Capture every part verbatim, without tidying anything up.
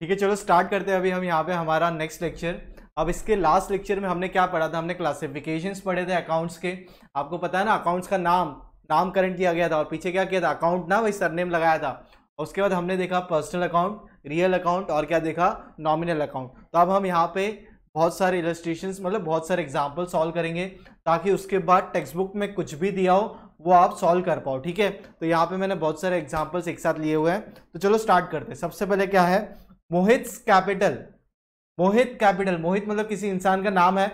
ठीक है, चलो स्टार्ट करते हैं अभी हम यहाँ पे हमारा नेक्स्ट लेक्चर। अब इसके लास्ट लेक्चर में हमने क्या पढ़ा था, हमने क्लासिफिकेशंस पढ़े थे अकाउंट्स के। आपको पता है ना, अकाउंट्स का नाम नामकरण किया गया था और पीछे क्या किया था, अकाउंट ना वही सरनेम लगाया था। उसके बाद हमने देखा पर्सनल अकाउंट, रियल अकाउंट और क्या देखा, नॉमिनल अकाउंट। तो अब हम यहाँ पे बहुत सारे इलस्ट्रेशंस मतलब बहुत सारे एग्जाम्पल सॉल्व करेंगे ताकि उसके बाद टेक्स्ट बुक में कुछ भी दिया हो वो आप सॉल्व कर पाओ। ठीक है, तो यहाँ पे मैंने बहुत सारे एग्जाम्पल्स एक साथ लिए हुए हैं, तो चलो स्टार्ट करते हैं। सबसे पहले क्या है, मोहित्स कैपिटल। मोहित कैपिटल, मोहित मतलब किसी इंसान का नाम है,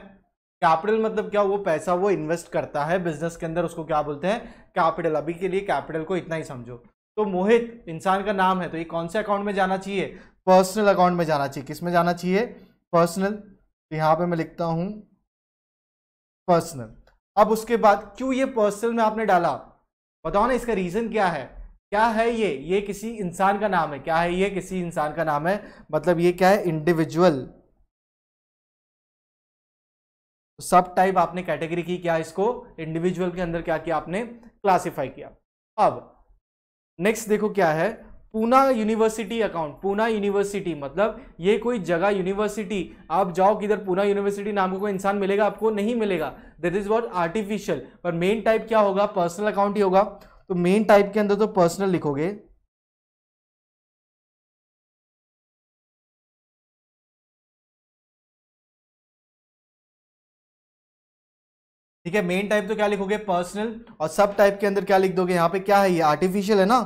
कैपिटल मतलब क्या, वो पैसा वो इन्वेस्ट करता है बिजनेस के अंदर, उसको क्या बोलते हैं, कैपिटल। अभी के लिए कैपिटल को इतना ही समझो। तो मोहित इंसान का नाम है, तो ये कौन से अकाउंट में जाना चाहिए, पर्सनल अकाउंट में जाना चाहिए। किस में जाना चाहिए, पर्सनल। तो यहाँ पे मैं लिखता हूँ पर्सनल। अब उसके बाद क्यों ये पर्सनल में आपने डाला बताओ ना, इसका रीजन क्या है, क्या है ये ये किसी इंसान का नाम है, क्या है ये किसी इंसान का नाम है, मतलब ये क्या है, इंडिविजुअल। सब टाइप आपने कैटेगरी की, क्या इसको इंडिविजुअल के अंदर क्या किया आपने, क्लासिफाई किया। अब नेक्स्ट देखो क्या है, Poona university account. Poona university मतलब ये कोई जगह, यूनिवर्सिटी आप जाओ किधर, पूना यूनिवर्सिटी नाम का को कोई इंसान मिलेगा आपको, नहीं मिलेगा। That is what artificial. पर मेन टाइप क्या होगा, पर्सनल अकाउंट ही होगा। तो मेन टाइप के अंदर तो पर्सनल लिखोगे। ठीक है, मेन टाइप तो क्या लिखोगे, पर्सनल। और सब टाइप के अंदर क्या लिख दोगे, यहां पे क्या है, ये आर्टिफिशियल है ना।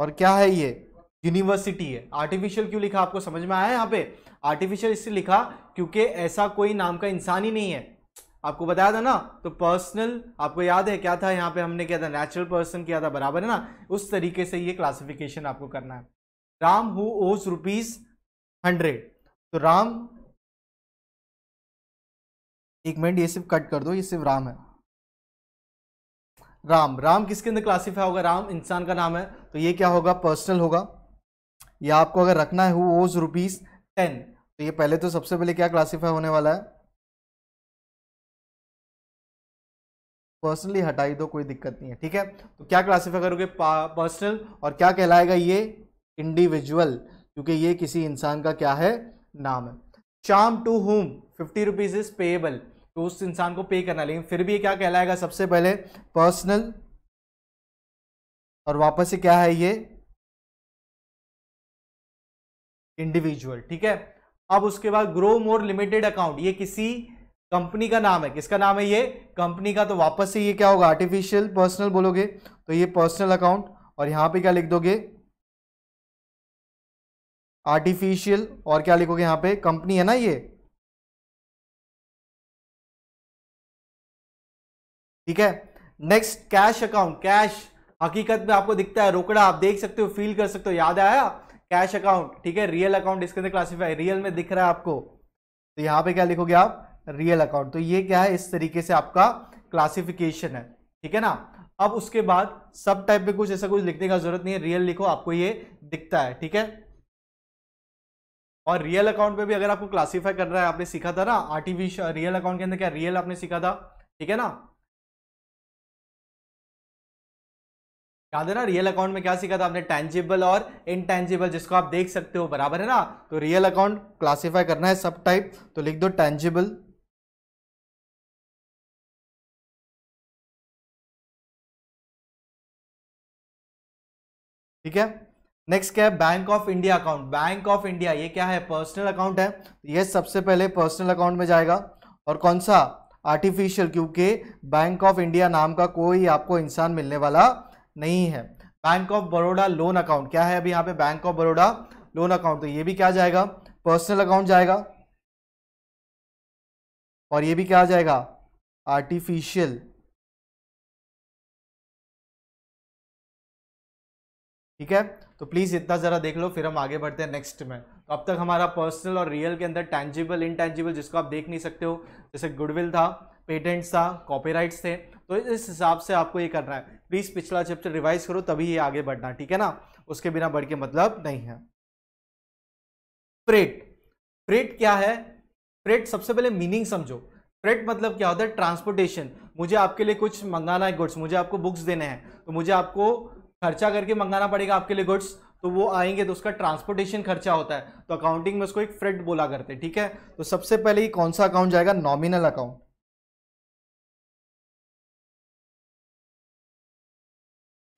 और क्या है ये, यूनिवर्सिटी है। आर्टिफिशियल क्यों लिखा, आपको समझ में आया यहाँ पे, आर्टिफिशियल इससे लिखा क्योंकि ऐसा कोई नाम का इंसान ही नहीं है, आपको बताया था ना। तो पर्सनल आपको याद है क्या था, यहाँ पे हमने किया था नेचुरल पर्सन किया था, बराबर है ना। उस तरीके से ये क्लासिफिकेशन आपको करना है। Ram who owes rupees hundred, तो राम, एक मिनट ये सिर्फ कट कर दो, ये सिर्फ राम है। राम राम किसके अंदर क्लासिफाई होगा, राम इंसान का नाम है, तो ये क्या होगा, पर्सनल होगा। ये आपको अगर रखना है, हु ओज रुपीज टेन, तो ये पहले तो सबसे पहले क्या क्लासिफाई होने वाला है, पर्सनली हटाई दो, कोई दिक्कत नहीं है। ठीक है, तो क्या क्लासिफाई करोगे, पर्सनल। और क्या कहलाएगा ये, इंडिविजुअल, क्योंकि ये किसी इंसान का क्या है, नाम है। Shyam to whom fifty rupees is payable, तो उस इंसान को पे करना, लेकिन फिर भी ये क्या कहलाएगा, सबसे पहले पर्सनल और वापस से क्या है ये, इंडिविजुअल। ठीक है, अब उसके बाद ग्रो मोर लिमिटेड अकाउंट, ये किसी कंपनी का नाम है, किसका नाम है ये, कंपनी का। तो वापस से ये क्या होगा, आर्टिफिशियल पर्सनल बोलोगे, तो ये पर्सनल अकाउंट। और यहां पे क्या लिख दोगे, आर्टिफिशियल, और क्या लिखोगे यहां पे, कंपनी है ना ये। ठीक है, नेक्स्ट कैश अकाउंट। कैश हकीकत में आपको दिखता है, रोकड़ा, आप देख सकते हो, फील कर सकते हो, याद आया, कैश अकाउंट। ठीक है, रियल अकाउंट इसके अंदर क्लासिफाई, रियल में दिख रहा है आपको, तो यहाँ पे क्या लिखोगे आप, रियल अकाउंट। तो ये क्या है, इस तरीके से आपका क्लासिफिकेशन है। ठीक है ना, अब उसके बाद सब टाइप में कुछ ऐसा कुछ लिखने का जरूरत नहीं है, रियल लिखो, आपको ये दिखता है। ठीक है, और रियल अकाउंट में भी अगर आपको क्लासीफाई करना है, आपने सीखा था ना आर्टिफिशियल, रियल अकाउंट के अंदर क्या रियल आपने सीखा था। ठीक है ना, याद है ना, रियल अकाउंट में क्या सीखा था आपने, टैंजिबल और इनटैंजिबल, जिसको आप देख सकते हो, बराबर है ना। तो रियल अकाउंट क्लासिफाई करना है सब टाइप, तो लिख दो टैंजिबल। ठीक है, नेक्स्ट क्या है, bank of India account. Bank of India ये क्या है, पर्सनल अकाउंट है, ये सबसे पहले पर्सनल अकाउंट में जाएगा। और कौन सा, आर्टिफिशियल, क्योंकि बैंक ऑफ इंडिया नाम का कोई आपको इंसान मिलने वाला नहीं है। Bank of Baroda loan account, क्या है अभी यहाँ पे, bank of Baroda loan account, तो ये भी क्या जाएगा, पर्सनल अकाउंट जाएगा। और ये भी क्या जाएगा, आर्टिफिशियल। ठीक है, तो प्लीज इतना जरा देख लो, फिर हम आगे बढ़ते हैं नेक्स्ट में। तो अब तक हमारा पर्सनल और रियल के अंदर टैंजिबल, इनटैंजिबल, जिसको आप देख नहीं सकते हो, जैसे गुडविल था, पेटेंट्स था, कॉपीराइट्स थे, तो इस हिसाब से आपको ये करना है। प्लीज पिछला चैप्टर रिवाइज करो तभी ये आगे बढ़ना। ठीक है ना, उसके बिना बढ़ के मतलब नहीं है। फ्रेट, फ्रेट क्या है, फ्रेट सबसे पहले मीनिंग समझो। फ्रेट मतलब क्या होता है, ट्रांसपोर्टेशन। मुझे आपके लिए कुछ मंगाना है गुड्स, मुझे आपको बुक्स देने हैं, तो मुझे आपको खर्चा करके मंगाना पड़ेगा आपके लिए गुड्स, तो वो आएंगे तो उसका ट्रांसपोर्टेशन खर्चा होता है, तो अकाउंटिंग में उसको एक फ्रेट बोला करते हैं। ठीक है, तो सबसे पहले ये कौन सा अकाउंट जाएगा? Nominal account.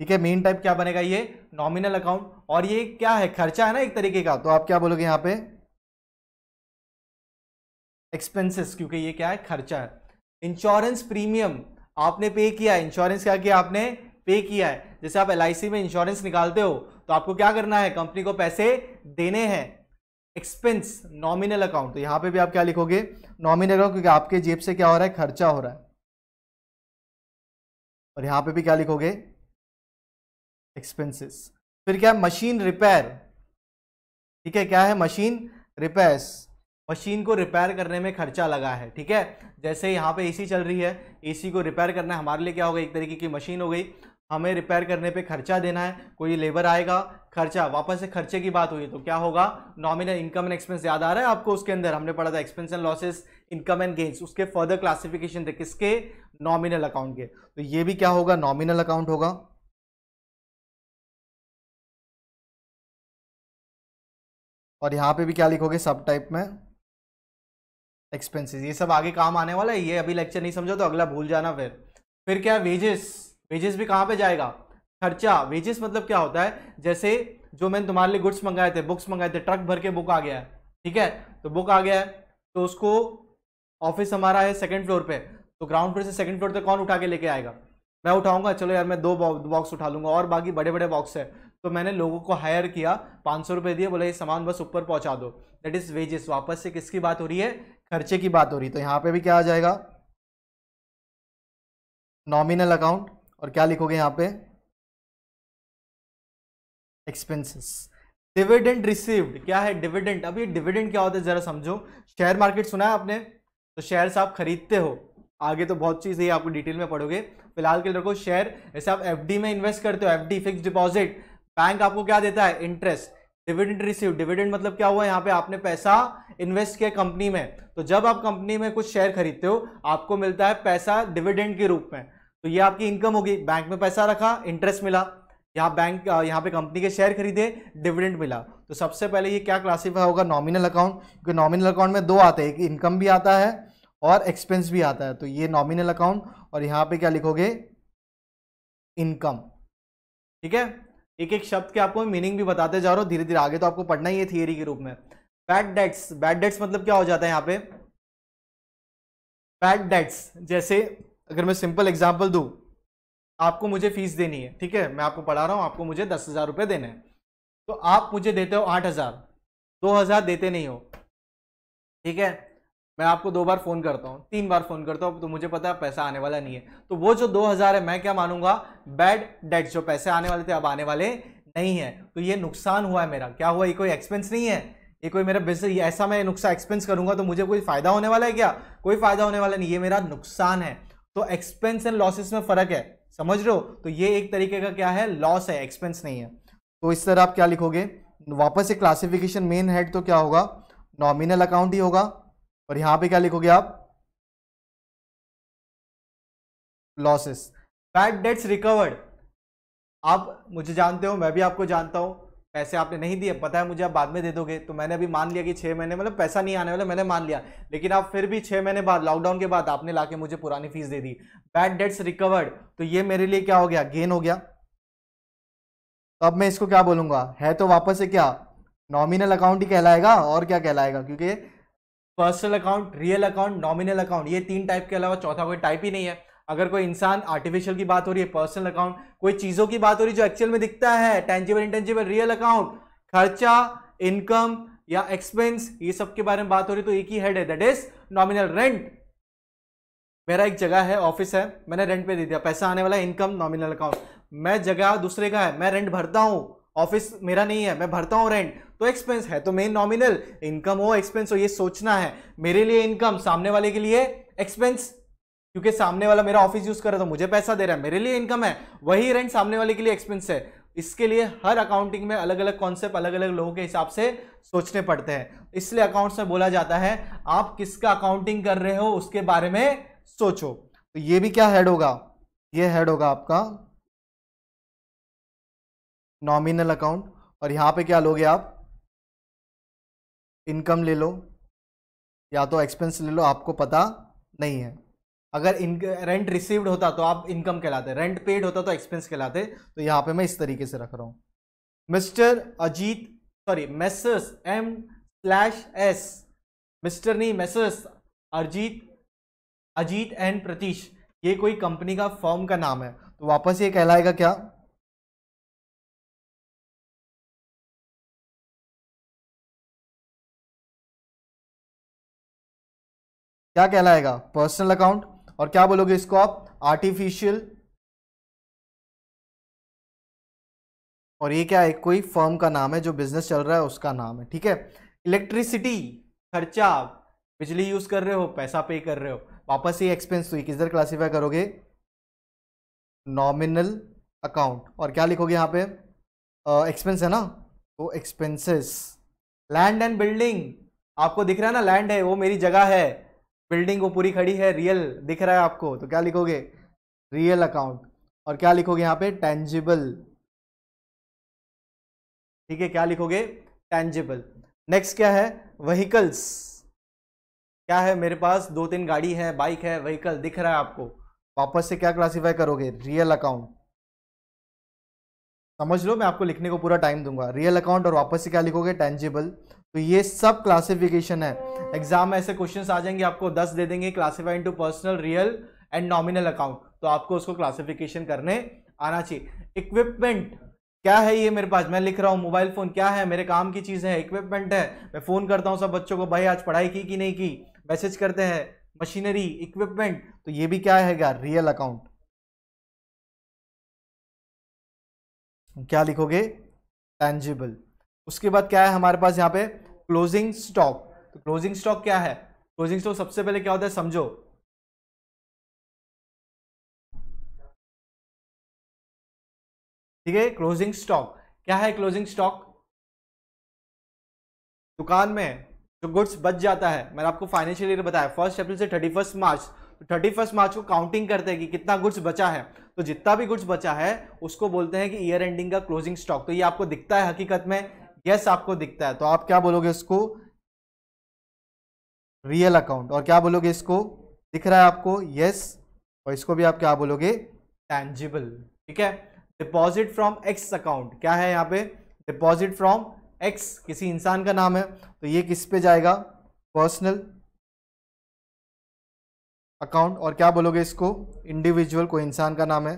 ठीक है, मेन टाइप क्या बनेगा? ये नॉमिनल अकाउंट। और ये क्या है? खर्चा है ना एक तरीके का, तो आप क्या बोलोगे यहाँ पे? एक्सपेंसेस, क्योंकि ये क्या है? खर्चा है। इंश्योरेंस प्रीमियम आपने पे किया है, इंश्योरेंस क्या किया आपने? पे किया है। जैसे आप एल आई सी में इंश्योरेंस निकालते हो तो आपको क्या करना है? कंपनी को पैसे देने हैं। एक्सपेंस नॉमिनल अकाउंट, तो यहाँ पे भी आप क्या लिखोगे? नॉमिनल अकाउंट, क्योंकि आपके जेब से क्या हो रहा है? खर्चा हो रहा है। और यहाँ पे भी क्या लिखोगे? एक्सपेंसेस। फिर क्या है? Machine repair. ठीक है, क्या है? मशीन रिपेयर्स, मशीन को रिपेयर करने में खर्चा लगा है। ठीक है, जैसे यहाँ पे एसी चल रही है, एसी को रिपेयर करना है हमारे लिए, क्या होगा? एक तरीके की मशीन हो गई, हमें रिपेयर करने पे खर्चा देना है, कोई लेबर आएगा, खर्चा। वापस से खर्चे की बात हुई तो क्या होगा? नॉमिनल। इनकम एंड एक्सपेंस याद आ रहा है आपको? उसके अंदर हमने पढ़ा था expense and losses, income and gains, उसके फर्दर क्लासिफिकेशन थे किसके? नॉमिनल अकाउंट के। तो ये भी क्या होगा? नॉमिनल अकाउंट होगा। और यहाँ पे भी क्या लिखोगे? सब टाइप में एक्सपेंसेस। ये सब आगे काम आने वाला है, ये अभी लेक्चर नहीं समझो तो अगला भूल जाना। फिर फिर क्या? वेजेस। वेजेस भी कहाँ पे जाएगा? खर्चा। वेजेस मतलब क्या होता है? जैसे जो मैंने तुम्हारे लिए गुड्स मंगाए थे, बुक्स मंगाए थे, ट्रक भर के बुक आ गया है। ठीक है, तो बुक आ गया है तो उसको, ऑफिस हमारा है सेकेंड फ्लोर पे, तो ग्राउंड फ्लोर से सेकेंड फ्लोर तक कौन उठा के लेके आएगा? मैं उठाऊंगा, चलो यार मैं दो बॉक्स उठा लूंगा, और बाकी बड़े बड़े बॉक्स है, तो मैंने लोगों को हायर किया, पाँच सौ रुपये दिए, बोला ये सामान बस ऊपर पहुंचा दो। That is wages. वापस से किसकी बात हो रही है? खर्चे की बात हो रही है। तो यहाँ पे भी क्या आ जाएगा? Nominal account. और क्या लिखोगे यहाँ पे? एक्सपेंसेस। Dividend received. क्या है? डिविडेंड। अभी डिविडेंड क्या होता है जरा समझो। शेयर मार्केट सुना है आपने? तो शेयर्स आप खरीदते हो, आगे तो बहुत चीज़ है आपको डिटेल में पढ़ोगे, फिलहाल के रखो शेयर। जैसे आप एफ डी में इन्वेस्ट करते हो, F D fix deposit, bank आपको क्या देता है? इंटरेस्ट। डिविडेंड रिसीव, डिविडेंड मतलब क्या हुआ? यहाँ पे आपने पैसा इन्वेस्ट किया कंपनी में, तो जब आप कंपनी में कुछ शेयर खरीदते हो आपको मिलता है पैसा डिविडेंड के रूप में, तो ये आपकी इनकम होगी। बैंक में पैसा रखा, इंटरेस्ट मिला, यहाँ बैंक यहाँ पे कंपनी के शेयर खरीदे, डिविडेंड मिला। तो सबसे पहले ये क्या क्लासीफाई होगा? नॉमिनल अकाउंट, क्योंकि नॉमिनल अकाउंट में दो आते हैं, एक इनकम भी आता है और एक्सपेंस भी आता है, तो ये नॉमिनल अकाउंट। और यहाँ पे क्या लिखोगे? इनकम। ठीक है, एक एक शब्द के आपको मीनिंग भी बताते जा रहा हूँ धीरे धीरे, आगे तो आपको पढ़ना ही है थियरी के रूप में। Bad debts. बैड डेट्स मतलब क्या हो जाता है यहाँ पे? बैड डेट्स, जैसे अगर मैं सिंपल एग्जांपल दूं, आपको मुझे फीस देनी है, ठीक है, मैं आपको पढ़ा रहा हूँ, आपको मुझे दस हजार रुपये देने हैं, तो आप मुझे देते हो आठ हजार, दो हजार देते नहीं हो, ठीक है, मैं आपको दो बार फ़ोन करता हूँ, तीन बार फ़ोन करता हूँ, तो मुझे पता है पैसा आने वाला नहीं है, तो वो जो दो हज़ार है मैं क्या मानूंगा? बैड डेट्स, जो पैसे आने वाले थे अब आने वाले नहीं है, तो ये नुकसान हुआ है मेरा। क्या हुआ? ये कोई एक्सपेंस नहीं है, ये कोई मेरा बिजनेस, ऐसा मैं नुकसान एक्सपेंस करूंगा तो मुझे कोई फ़ायदा होने वाला है क्या? कोई फ़ायदा होने वाला नहीं, ये मेरा नुकसान है। तो एक्सपेंस एंड लॉसेस में फ़र्क है, समझ रहे हो? तो ये एक तरीके का क्या है? लॉस है, एक्सपेंस नहीं है। तो इस तरह आप क्या लिखोगे? वापस से क्लासिफिकेशन मेन हेड तो क्या होगा? नॉमिनल अकाउंट ही होगा। और यहां पे क्या लिखोगे आप? लॉसेस। Bad debts recovered. आप मुझे जानते हो, मैं भी आपको जानता हूं, पैसे आपने नहीं दिए, पता है मुझे आप बाद में दे दोगे, तो मैंने अभी मान लिया कि छह महीने मतलब पैसा नहीं आने वाला, मैंने मान लिया, लेकिन आप फिर भी छह महीने बाद, लॉकडाउन के बाद आपने लाके मुझे पुरानी फीस दे दी। बैड डेट्स रिकवर्ड, तो ये मेरे लिए क्या हो गया? गेन हो गया। तो अब मैं इसको क्या बोलूंगा? है तो वापस से क्या? नॉमिनल अकाउंट ही कहलाएगा। और क्या कहलाएगा? क्योंकि personal account, real account, nominal account, ये तीन टाइप के अलावा चौथा कोई टाइप ही नहीं है। अगर कोई इंसान, आर्टिफिशियल की बात हो रही है पर्सनल अकाउंट, कोई चीज़ों की बात हो रही है जो एक्चुअल में दिखता है, टेंजिबल इंटेंजिबल, रियल अकाउंट, खर्चा, इनकम या एक्सपेंस, ये सब के बारे में बात हो रही है, तो एक ही हेड है, दैट इज नॉमिनल। रेंट। मेरा एक जगह है, ऑफिस है, मैंने रेंट पे दे दिया, पैसा आने वाला है, इनकम नॉमिनल अकाउंट। मैं जगह दूसरे का है, मैं रेंट भरता हूँ, ऑफिस मेरा नहीं है, मैं भरता हूँ रेंट, तो एक्सपेंस है, तो मेन नॉमिनल। इनकम हो, एक्सपेंस हो, ये सोचना है, मेरे लिए इनकम, सामने वाले के लिए एक्सपेंस, क्योंकि सामने वाला मेरा ऑफिस यूज कर रहा है तो मुझे पैसा दे रहा है, मेरे लिए इनकम है, वही रेंट सामने वाले के लिए एक्सपेंस है। इसके लिए हर अकाउंटिंग में अलग अलग कॉन्सेप्ट, अलग अलग लोगों के हिसाब से सोचने पड़ते हैं, इसलिए अकाउंट्स में बोला जाता है आप किसका अकाउंटिंग कर रहे हो उसके बारे में सोचो। तो ये भी क्या हेड होगा, ये हेड होगा आपका नॉमिनल अकाउंट। और यहाँ पे क्या लोगे आप, इनकम ले लो या तो एक्सपेंस ले लो, आपको पता नहीं है। अगर इन रेंट रिसीव्ड होता तो आप इनकम कहलाते, रेंट पेड होता तो एक्सपेंस कहलाते। तो यहाँ पे मैं इस तरीके से रख रहा हूँ। Mister Ajit sorry messrs M slash S, mister नहीं मैसर्स अजीत अजीत एंड प्रतीश, ये कोई कंपनी का फॉर्म का नाम है, तो वापस ये कहलाएगा क्या, क्या कहलाएगा, पर्सनल अकाउंट। और क्या बोलोगे इसको आप, आर्टिफिशियल। और ये क्या है, कोई फर्म का नाम है जो बिजनेस चल रहा है उसका नाम है, ठीक है। इलेक्ट्रिसिटी खर्चा, बिजली यूज कर रहे हो, पैसा पे कर रहे हो, वापस ये एक्सपेंस, तो ये किधर क्लासीफाई करोगे, नॉमिनल अकाउंट। और क्या लिखोगे यहाँ पे, एक्सपेंस है ना, तो एक्सपेंसेस। लैंड एंड बिल्डिंग, आपको दिख रहा है ना, लैंड है वो मेरी जगह है, बिल्डिंग वो पूरी खड़ी है, रियल दिख रहा है आपको, तो क्या लिखोगे, रियल अकाउंट। और क्या लिखोगे यहाँ पे, टेंजिबल, ठीक है, क्या लिखोगे, टेंजिबल। नेक्स्ट क्या है, व्हीकल्स। क्या है मेरे पास, दो तीन गाड़ी है, बाइक है, व्हीकल दिख रहा है आपको, वापस से क्या क्लासीफाई करोगे, रियल अकाउंट। समझ लो मैं आपको लिखने को पूरा टाइम दूंगा। रियल अकाउंट और वापस से क्या लिखोगे, टेंजिबल। तो ये सब क्लासिफिकेशन है। एग्जाम में ऐसे क्वेश्चंस आ जाएंगे, आपको दस दे देंगे, classify into personal, real and nominal account, तो आपको उसको क्लासिफिकेशन करने आना चाहिए। इक्विपमेंट क्या है, ये मेरे पास, मैं लिख रहा हूँ मोबाइल फोन, क्या है, मेरे काम की चीज है, इक्विपमेंट है, मैं फोन करता हूँ सब बच्चों को, भाई आज पढ़ाई की कि नहीं की, मैसेज करते हैं, मशीनरी, इक्विपमेंट, तो ये भी क्या है, क्या रियल अकाउंट, क्या लिखोगे, टैंजिबल। उसके बाद क्या है हमारे पास यहाँ पे, क्लोजिंग स्टॉक। तो क्लोजिंग स्टॉक क्या है, क्लोजिंग स्टॉक सबसे पहले क्या होता है समझो, ठीक है। क्लोजिंग स्टॉक क्या है, क्लोजिंग स्टॉक दुकान में जो गुड्स बच जाता है, मैंने आपको फाइनेंशियल ईयर बताया, फर्स्ट अप्रैल से thirty first March thirty first March को काउंटिंग करते हैं कि कितना गुड्स बचा है, तो जितना भी गुड्स बचा है उसको बोलते हैं कि ईयर एंडिंग का क्लोजिंग स्टॉक। तो ये आपको दिखता है हकीकत में, यस yes, आपको दिखता है, तो आप क्या बोलोगे इसको, रियल अकाउंट। और क्या बोलोगे इसको, दिख रहा है आपको, यस yes, और इसको भी आप क्या बोलोगे, टैंजिबल, ठीक है। डिपॉजिट फ्रॉम एक्स अकाउंट, क्या है यहाँ पे, डिपॉजिट फ्रॉम एक्स, किसी इंसान का नाम है, तो ये किस पे जाएगा, पर्सनल अकाउंट। और क्या बोलोगे इसको, इंडिविजुअल, कोई इंसान का नाम है।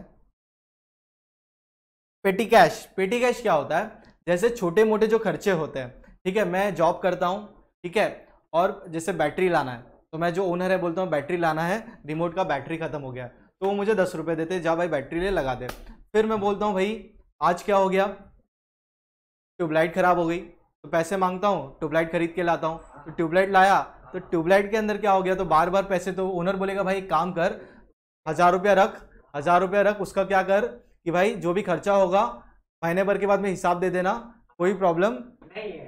पेटी कैश, पेटी कैश क्या होता है, जैसे छोटे मोटे जो खर्चे होते हैं, ठीक है, मैं जॉब करता हूँ, ठीक है, और जैसे बैटरी लाना है, तो मैं जो ओनर है बोलता हूँ बैटरी लाना है, रिमोट का बैटरी खत्म हो गया, तो वो मुझे दस रुपये देते, जा भाई बैटरी ले लगा दे। फिर मैं बोलता हूँ भाई आज क्या हो गया, ट्यूबलाइट खराब हो गई, तो पैसे मांगता हूँ, ट्यूबलाइट खरीद के लाता हूँ, तो ट्यूबलाइट लाया, तो ट्यूबलाइट के अंदर क्या हो गया, तो बार बार पैसे, तो ओनर बोलेगा भाई काम कर, हज़ार रुपया रख, हज़ार रुपया रख, उसका क्या कर कि भाई जो भी खर्चा होगा महीने भर के बाद में हिसाब दे देना, कोई प्रॉब्लम नहीं है,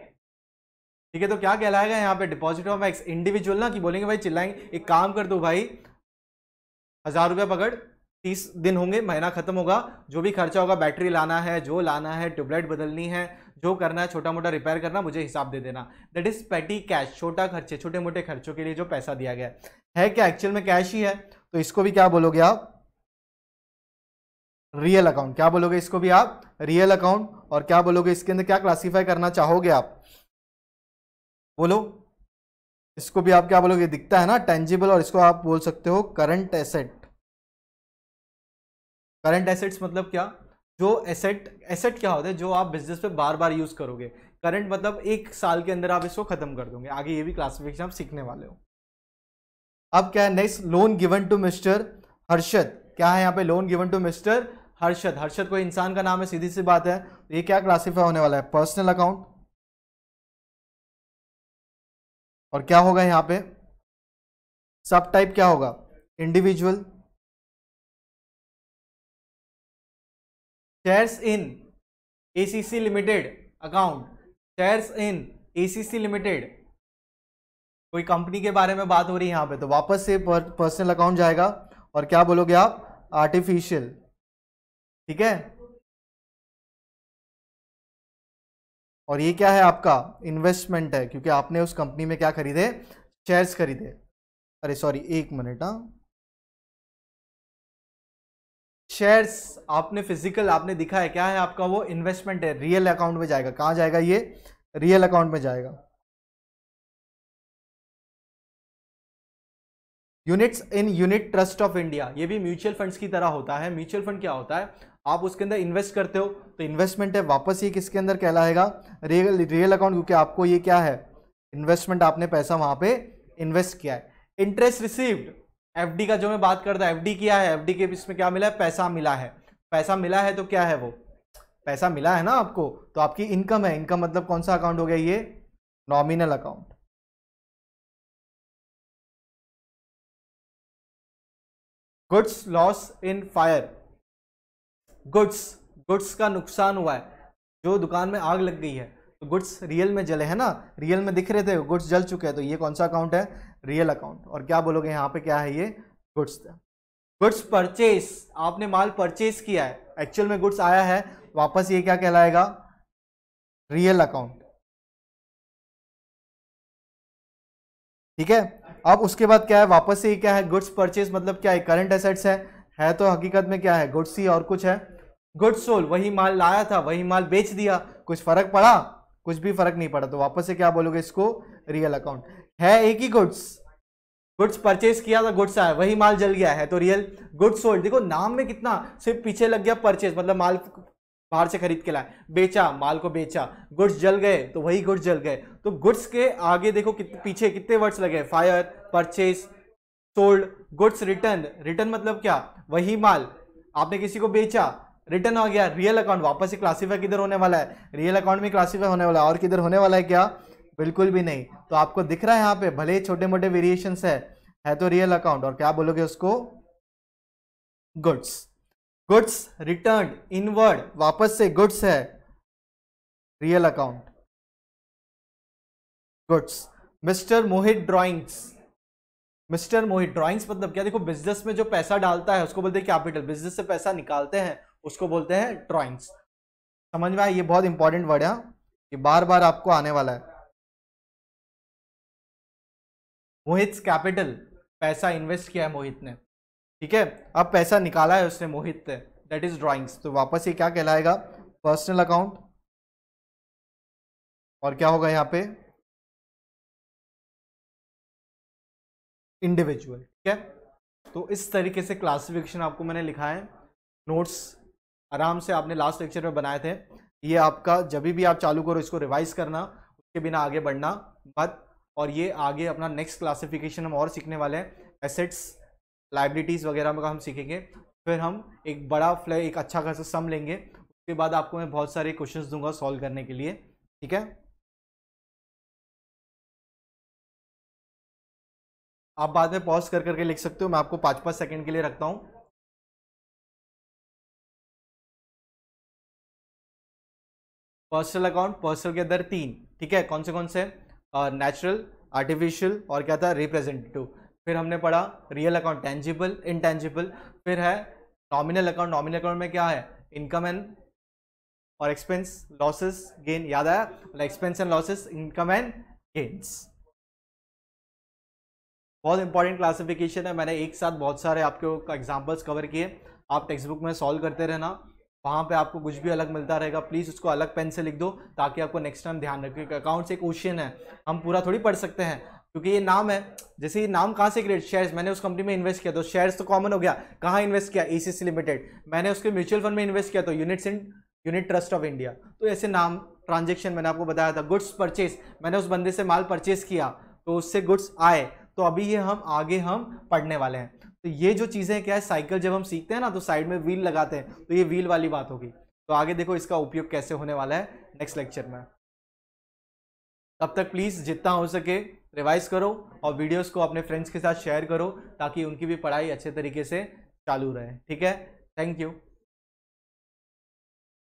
ठीक है। तो क्या कहलाएगा यहाँ पे, डिपॉजिट ऑफ एक्स, इंडिविजुअल ना, कि बोलेंगे भाई चिल्लाएंगे, एक काम कर दो भाई, हज़ार रुपया पकड़, तीस दिन होंगे, महीना खत्म होगा, जो भी खर्चा होगा, बैटरी लाना है, जो लाना है, ट्यूबलाइट बदलनी है, जो करना है, छोटा मोटा रिपेयर करना, मुझे हिसाब दे देना, दैट इज पेटी कैश। छोटा खर्चे, छोटे मोटे खर्चों के लिए जो पैसा दिया गया है, क्या एक्चुअल में कैश ही है, तो इसको भी क्या बोलोगे आप, रियल अकाउंट। क्या बोलोगे इसको भी आप, रियल अकाउंट। और क्या बोलोगे इसके अंदर, क्या क्लासीफाई करना चाहोगे आप, बोलो इसको भी आप क्या बोलोगे, दिखता है ना टेंजिबल। और इसको आप बोल सकते हो करंट एसेट। करंट एसेट्स मतलब क्या, जो एसेट, एसेट क्या होता है, जो आप बिजनेस पे बार बार यूज करोगे। करंट मतलब एक साल के अंदर आप इसको खत्म कर दोगे। आगे ये भी क्लासिफिकेशन आप सीखने वाले हो। अब क्या है next, loan given to mister Harshad. क्या है यहाँ पे, loan given to mister Harshad. Harshad कोई इंसान का नाम है, सीधी सी बात है। तो ये क्या क्लासिफाई होने वाला है, पर्सनल अकाउंट। और क्या होगा यहाँ पे, सब टाइप क्या होगा, individual. Shares in ACC limited account, shares in ACC limited, कोई कंपनी के बारे में बात हो रही है यहाँ पे, तो वापस से पर्सनल अकाउंट जाएगा। और क्या बोलोगे आप, आर्टिफिशियल। ठीक है, और ये क्या है आपका इन्वेस्टमेंट है, क्योंकि आपने उस कंपनी में क्या खरीदे, शेयर्स खरीदे। अरे सॉरी एक मिनट, हाँ शेयर्स आपने फिजिकल आपने दिखा है, क्या है आपका वो इन्वेस्टमेंट है, रियल अकाउंट में जाएगा। कहाँ जाएगा ये, रियल अकाउंट में जाएगा। Units in unit trust of India, ये भी म्यूचुअल फंड्स की तरह होता है। म्यूचुअल फंड क्या होता है, आप उसके अंदर इन्वेस्ट करते हो तो इन्वेस्टमेंट है, वापस ये किसके अंदर कहलाएगा, रियल रियल अकाउंट, क्योंकि आपको ये क्या है इन्वेस्टमेंट, आपने पैसा वहां पे इन्वेस्ट किया है। इंटरेस्ट रिसीव्ड, एफडी का जो मैं बात करता हूं, एफडी किया है, एफडी के इसमें क्या मिला है, पैसा मिला है। पैसा मिला है तो क्या है, वो पैसा मिला है ना आपको, तो आपकी इनकम है। इनकम मतलब कौन सा अकाउंट हो गया ये, nominal account. Goods loss in fire, goods goods का नुकसान हुआ है, जो दुकान में आग लग गई है तो गुड्स रियल में जले है ना, रियल में दिख रहे थे, गुड्स जल चुके हैं, तो ये कौन सा अकाउंट है, रियल अकाउंट। और क्या बोलोगे यहाँ पे क्या है ये, गुड्स था। गुड्स परचेज, आपने माल परचेज किया है, एक्चुअल में गुड्स आया है, वापस ये क्या कहलाएगा, रियल अकाउंट। ठीक है, अब उसके बाद क्या है, वापस से ये क्या है, गुड्स परचेज मतलब क्या है, करंट एसेट्स है, है तो हकीकत में क्या है, गुड्स ही और कुछ है। गुड्स सोल्ड, वही माल लाया था वही माल बेच दिया, कुछ फर्क पड़ा, कुछ भी फर्क नहीं पड़ा, तो वापस से क्या बोलोगे इसको, रियल अकाउंट। है एक ही गुड्स, गुड्स परचेज किया था, गुड्स आया, वही माल जल गया है तो रियल। गुड्स सोल्ड, देखो नाम में कितना सिर्फ पीछे लग गया परचेज, मतलब माल बाहर से खरीद के लाए, बेचा, माल को बेचा, गुड्स जल गए तो वही गुड्स जल गए। तो गुड्स के आगे देखो कित, पीछे कितने वर्ड्स लगे, fire, purchase, sold, goods return. Return मतलब क्या, वही माल आपने किसी को बेचा, रिटर्न हो गया, रियल अकाउंट। वापस से क्लासीफाई किधर होने वाला है, रियल अकाउंट में क्लासीफाई होने वाला है, और किधर होने वाला है क्या, बिल्कुल भी नहीं। तो आपको दिख रहा है यहाँ पे, भले छोटे मोटे वेरिएशंस है, है तो रियल अकाउंट। और क्या बोलोगे उसको, गुड्स। गुड्स रिटर्न इनवर्ड, वापस से गुड्स है, real account, goods. Mister Mohit drawings, mister Mohit drawings मतलब क्या, देखो बिजनेस में जो पैसा डालता है उसको बोलते हैं कैपिटल, बिजनेस से पैसा निकालते हैं उसको बोलते हैं ड्राइंग्स। समझ में आया, ये बहुत इंपॉर्टेंट वर्ड है, ये बार बार आपको आने वाला है। मोहित कैपिटल, पैसा इन्वेस्ट किया है मोहित ने, ठीक है, अब पैसा निकाला है उसने मोहित ने, दैट इज ड्राइंग्स। तो वापस ये क्या कहलाएगा, पर्सनल अकाउंट। और क्या होगा यहाँ पे, इंडिविजुअल। ठीक है, तो इस तरीके से क्लासिफिकेशन आपको मैंने लिखा है। नोट्स आराम से आपने लास्ट लेक्चर में बनाए थे, ये आपका जब भी आप चालू करो इसको रिवाइज करना, उसके बिना आगे बढ़ना मत। और ये आगे अपना नेक्स्ट क्लासिफिकेशन हम और सीखने वाले हैं, एसेट्स, लाइबिलिटीज़ वगैरह में हम सीखेंगे। फिर हम एक बड़ा फ्लैग, एक अच्छा खासा सम लेंगे, उसके बाद आपको मैं बहुत सारे क्वेश्चन दूंगा सॉल्व करने के लिए। ठीक है, आप बाद में पॉज कर करके लिख सकते हो, मैं आपको पाँच पाँच सेकंड के लिए रखता हूँ। पर्सनल अकाउंट, पर्सनल के अंदर तीन, ठीक है, कौन से कौन से, नेचुरल, आर्टिफिशियल और क्या था, रिप्रेजेंटेटिव। फिर हमने पढ़ा रियल अकाउंट, टेंजिबल, इनटेंजिबल। फिर है नॉमिनल अकाउंट, नॉमिनल अकाउंट में क्या है, इनकम एंड और एक्सपेंस, लॉसेस, गेन, याद आया, expense and losses, income and gains. बहुत इंपॉर्टेंट क्लासिफिकेशन है, मैंने एक साथ बहुत सारे आपके एग्जांपल्स कवर किए। आप टेक्स्ट बुक में सॉल्व करते रहना, वहाँ पे आपको कुछ भी अलग मिलता रहेगा, प्लीज़ उसको अलग पेन से लिख दो, ताकि आपको नेक्स्ट टाइम ध्यान रखें। अकाउंट्स एक ओशियन है, हम पूरा थोड़ी पढ़ सकते हैं, क्योंकि ये नाम है। जैसे ये नाम कहाँ से क्रिएट, शेयर्स, मैंने उस कंपनी में इन्वेस्ट किया तो शेयर्स तो कॉमन हो गया, कहाँ इन्वेस्ट किया, एसीसी लिमिटेड। मैंने उसके म्यूचुअल फंड में इन्वेस्ट किया तो units in unit trust of India, तो ऐसे नाम। ट्रांजेक्शन मैंने आपको बताया था, गुड्स परचेज, मैंने उस बंदे से माल परचेज किया तो उससे गुड्स आए, तो अभी ये हम आगे हम पढ़ने वाले हैं। तो ये जो चीज़ें क्या है, साइकिल जब हम सीखते हैं ना तो साइड में व्हील लगाते हैं, तो ये व्हील वाली बात होगी। तो आगे देखो इसका उपयोग कैसे होने वाला है नेक्स्ट लेक्चर में। तब तक प्लीज़ जितना हो सके रिवाइज करो और वीडियोस को अपने फ्रेंड्स के साथ शेयर करो, ताकि उनकी भी पढ़ाई अच्छे तरीके से चालू रहे। ठीक है, थैंक यू।